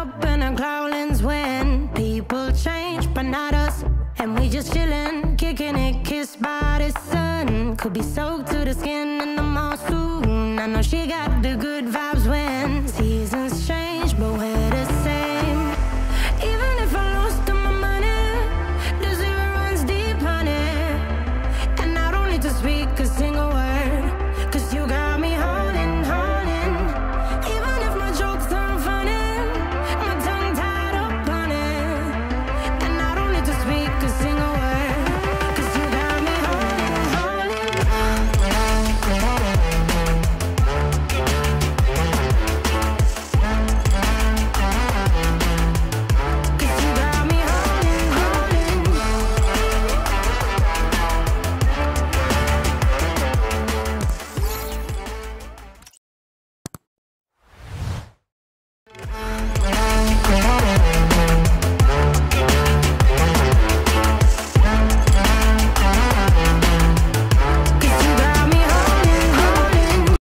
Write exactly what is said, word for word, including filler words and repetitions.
up in our growlings when people change, but not us. And we just chillin', kicking it, kissed by the sun. Could be soaked to the skin in the mall soon. I know she got the good.